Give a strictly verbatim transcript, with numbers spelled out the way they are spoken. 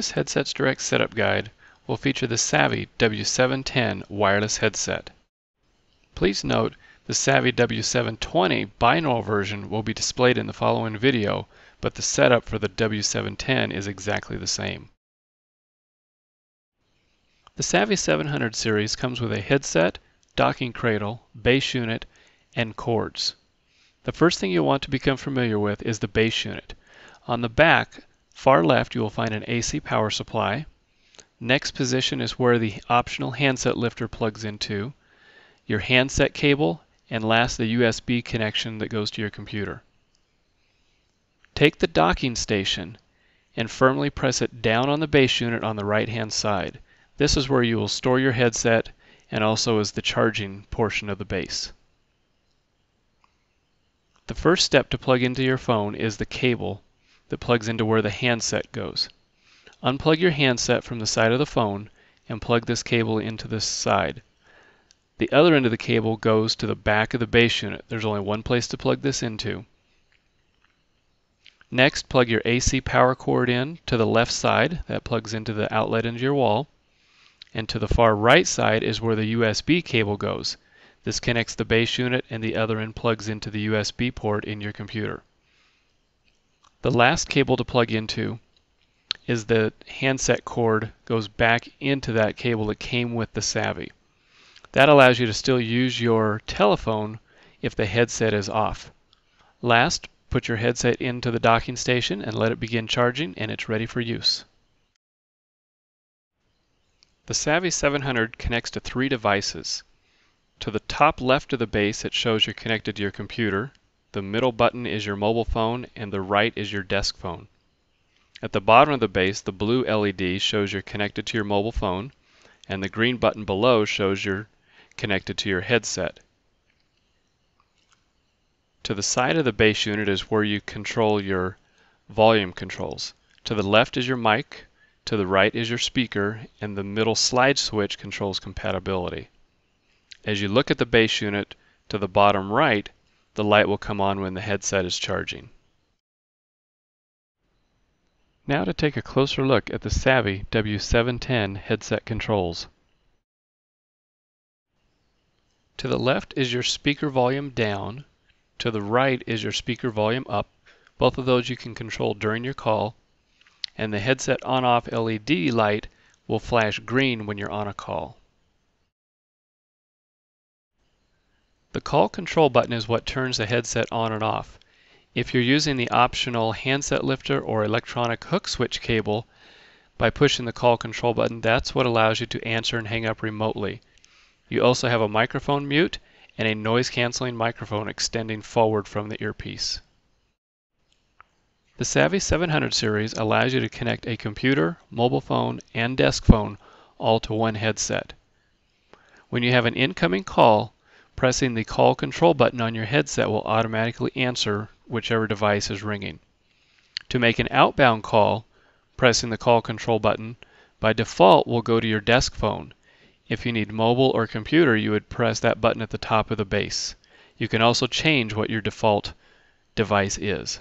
This headset's direct setup guide will feature the Savi W seven ten wireless headset. Please note the Savi W seven twenty binaural version will be displayed in the following video, but the setup for the W seven ten is exactly the same. The Savi seven hundred series comes with a headset, docking cradle, bass unit, and cords. The first thing you'll want to become familiar with is the bass unit. On the back, far left, you will find an A C power supply. Next position is where the optional handset lifter plugs into, your handset cable, and last the U S B connection that goes to your computer. Take the docking station and firmly press it down on the bass unit on the right hand side. This is where you will store your headset and also is the charging portion of the bass. The first step to plug into your phone is the cable that plugs into where the handset goes. Unplug your handset from the side of the phone and plug this cable into this side. The other end of the cable goes to the back of the bass unit. There's only one place to plug this into. Next, plug your A C power cord in to the left side. That plugs into the outlet into your wall. And to the far right side is where the U S B cable goes. This connects the bass unit and the other end plugs into the U S B port in your computer. The last cable to plug into is the handset cord goes back into that cable that came with the Savi. That allows you to still use your telephone if the headset is off. Last, put your headset into the docking station and let it begin charging, and it's ready for use. The Savi seven hundred connects to three devices. To the top left of the base, it shows you're connected to your computer. The middle button is your mobile phone and the right is your desk phone. At the bottom of the base, the blue L E D shows you're connected to your mobile phone and the green button below shows you're connected to your headset. To the side of the base unit is where you control your volume controls. To the left is your mic, to the right is your speaker, and the middle slide switch controls compatibility. As you look at the base unit to the bottom right, the light will come on when the headset is charging. Now to take a closer look at the Savi W seven ten headset controls. To the left is your speaker volume down, to the right is your speaker volume up. Both of those you can control during your call, and the headset on-off L E D light will flash green when you're on a call. The call control button is what turns the headset on and off. If you're using the optional handset lifter or electronic hook switch cable, by pushing the call control button, that's what allows you to answer and hang up remotely. You also have a microphone mute and a noise canceling microphone extending forward from the earpiece. The Savi seven hundred series allows you to connect a computer, mobile phone, and desk phone all to one headset. When you have an incoming call, pressing the call control button on your headset will automatically answer whichever device is ringing. To make an outbound call, pressing the call control button by default will go to your desk phone. If you need mobile or computer, you would press that button at the top of the base. You can also change what your default device is.